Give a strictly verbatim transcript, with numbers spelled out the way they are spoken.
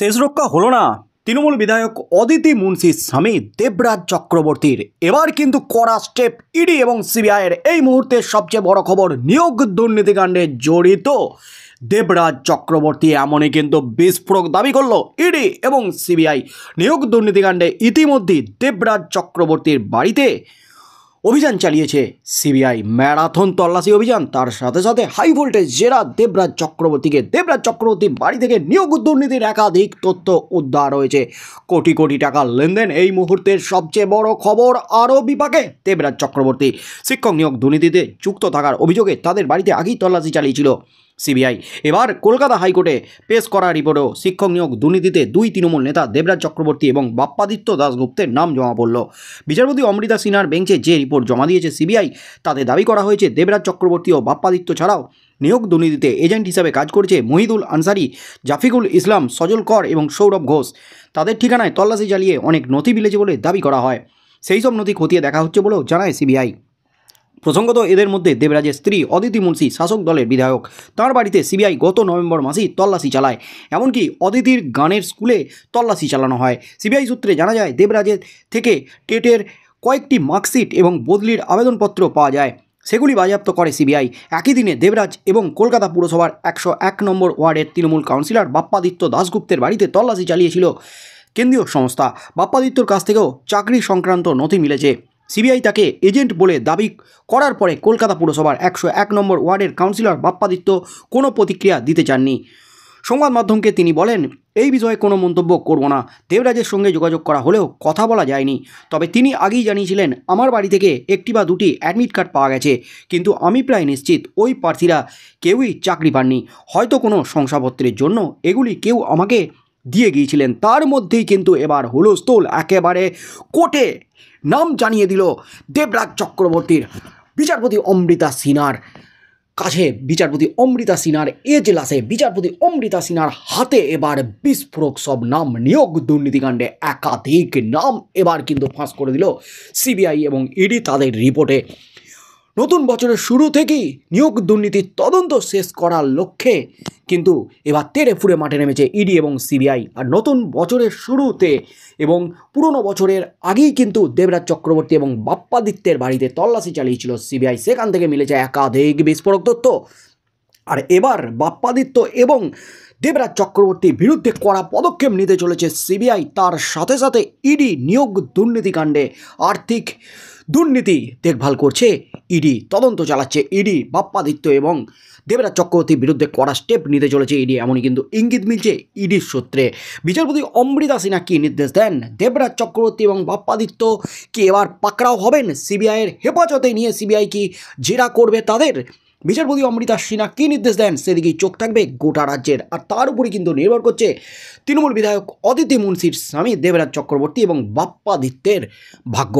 শেষ রক্ষা হলো না তৃণমূল বিধায়ক অদিতি মুন্সির স্বামী দেবরাজ চক্রবর্তীর। এবার কিন্তু কড়া স্টেপ ইডি এবং সিবিআইয়ের। এই মুহূর্তে সবচেয়ে বড় খবর, নিয়োগ দুর্নীতিকাণ্ডে জড়িত দেবরাজ চক্রবর্তী। এমনই কিন্তু বিস্ফোরক দাবি করল ইডি এবং সিবিআই। নিয়োগ দুর্নীতিকাণ্ডে ইতিমধ্যেই দেবরাজ চক্রবর্তীর বাড়িতে অভিযান চালিয়েছে সিবিআই। ম্যারাথন তল্লাশি অভিযান, তার সাথে সাথে হাই ভোল্টেজ জেরা দেবরাজ চক্রবর্তীকে। দেবরাজ চক্রবর্তীর বাড়ি থেকে নিয়োগ দুর্নীতির একাধিক তথ্য উদ্ধার হয়েছে, কোটি কোটি টাকার লেনদেন। এই মুহূর্তের সবচেয়ে বড় খবর, আরও বিপাকে দেবরাজ চক্রবর্তী। শিক্ষক নিয়োগ দুর্নীতিতে যুক্ত থাকার অভিযোগে তাদের বাড়িতে আগেই তল্লাশি চালিয়েছিল সিবিআই। এবার কলকাতা হাইকোর্টে পেশ করা রিপোর্টেও শিক্ষক নিয়োগ দুর্নীতিতে দুই তৃণমূল নেতা দেবরাজ চক্রবর্তী এবং বাপ্পাদিত্য দাসগুপ্তের নাম জমা পড়ল। বিচারপতি অমৃতা সিনহার বেঞ্চে যে রিপোর্ট জমা দিয়েছে সিবিআই, তাতে দাবি করা হয়েছে দেবরাজ চক্রবর্তী ও বাপ্পাদিত্য ছাড়াও নিয়োগ দুর্নীতিতে এজেন্ট হিসাবে কাজ করেছে মুহিদুল আনসারি, জাফিকুল ইসলাম, সজল কর এবং সৌরভ ঘোষ। তাদের ঠিকানায় তল্লাশি চালিয়ে অনেক নথি মিলেছে বলে দাবি করা হয়। সেই সব নথি খতিয়ে দেখা হচ্ছে বলেও জানায় সিবিআই। প্রসঙ্গত, এদের মধ্যে দেবরাজের স্ত্রী অদিতি মুন্সি শাসক দলের বিধায়ক। তাঁর বাড়িতে সিবিআই গত নভেম্বর মাসেই তল্লাশি চালায়। এমনকি অদিতির গানের স্কুলে তল্লাশি চালানো হয়। সিবিআই সূত্রে জানা যায়, দেবরাজের থেকে টেটের কয়েকটি মার্কশিট এবং বদলির আবেদনপত্র পাওয়া যায়। সেগুলি বাজেয়াপ্ত করে সিবিআই। একই দিনে দেবরাজ এবং কলকাতা পুরসভার একশো এক নম্বর ওয়ার্ডের তৃণমূল কাউন্সিলর বাপ্পাদিত্য দাসগুপ্তের বাড়িতে তল্লাশি চালিয়েছিল কেন্দ্রীয় সংস্থা। বাপ্পাদিত্যর কাছ থেকেও চাকরি সংক্রান্ত নথি মিলেছে। সিবিআই তাকে এজেন্ট বলে দাবি করার পরে কলকাতা পুরসভার একশো এক নম্বর ওয়ার্ডের কাউন্সিলর বাপ্পাদিত্য কোনো প্রতিক্রিয়া দিতে চাননি। সংবাদ মাধ্যমকে তিনি বলেন, এই বিষয়ে কোনো মন্তব্য করব না। দেবরাজের সঙ্গে যোগাযোগ করা হলেও কথা বলা যায়নি। তবে তিনি আগেই জানিয়েছিলেন, আমার বাড়ি থেকে একটি বা দুটি অ্যাডমিট কার্ড পাওয়া গেছে, কিন্তু আমি প্রায় নিশ্চিত ওই প্রার্থীরা কেউই চাকরি পাননি। হয়তো কোনো শংসাপত্রের জন্য এগুলি কেউ আমাকে দিয়ে গিয়েছিলেন। তার মধ্যেই কিন্তু এবার হুলস্থুল, একেবারে কোর্টে নাম জানিয়ে দিল দেবরাজ চক্রবর্তীর। বিচারপতি অমৃতা সিনহার কাছে, বিচারপতি অমৃতা সিনহার এজলাসে, বিচারপতি অমৃতা সিনহার হাতে এবার বিস্ফোরক সব নাম। নিয়োগ দুর্নীতিকাণ্ডে একাধিক নাম এবার কিন্তু ফাঁস করে দিল সিবিআই এবং ইডি তাদের রিপোর্টে। নতুন বছরের শুরু থেকেই নিয়োগ দুর্নীতির তদন্ত শেষ করার লক্ষ্যে কিন্তু এবার তেড়ে ফুড়ে মাঠে নেমেছে ইডি এবং সিবিআই। আর নতুন বছরের শুরুতে এবং পুরনো বছরের আগেই কিন্তু দেবরাজ চক্রবর্তী এবং বাপ্পাদিত্যের বাড়িতে তল্লাশি চালিয়েছিল সিবিআই। সেখান থেকে মিলেছে একাধিক বিস্ফোরক তথ্য। আর এবার বাপ্পাদিত্য এবং দেবরাজ চক্রবর্তীর বিরুদ্ধে কড়া পদক্ষেপ নিতে চলেছে সিবিআই। তার সাথে সাথে ইডি নিয়োগ দুর্নীতিকাণ্ডে আর্থিক দুর্নীতি দেখভাল করছে ইডি, তদন্ত চালাচ্ছে ইডি। বাপ্পাদিত্য এবং দেবরাজ চক্রবর্তীর বিরুদ্ধে কড়া স্টেপ নিতে চলেছে ইডি, এমনই কিন্তু ইঙ্গিত মিলছে ইডির সূত্রে। বিচারপতি অমৃতা সিনহা কী নির্দেশ দেন? দেবরাজ চক্রবর্তী এবং বাপ্পাদিত্য কি এবার পাকড়াও হবেন? সিবিআইয়ের হেফাজতে নিয়ে সিবিআই কি জেরা করবে তাদের? বিচারপতি অমৃতা সিনহা কী নির্দেশ দেন, সেদিকেই চোখ থাকবে গোটা রাজ্যের। আর তার উপরে কিন্তু নির্ভর করছে তৃণমূল বিধায়ক অদিতি মুন্সির স্বামী দেবরাজ চক্রবর্তী এবং বাপ্পাদিত্যের ভাগ্য।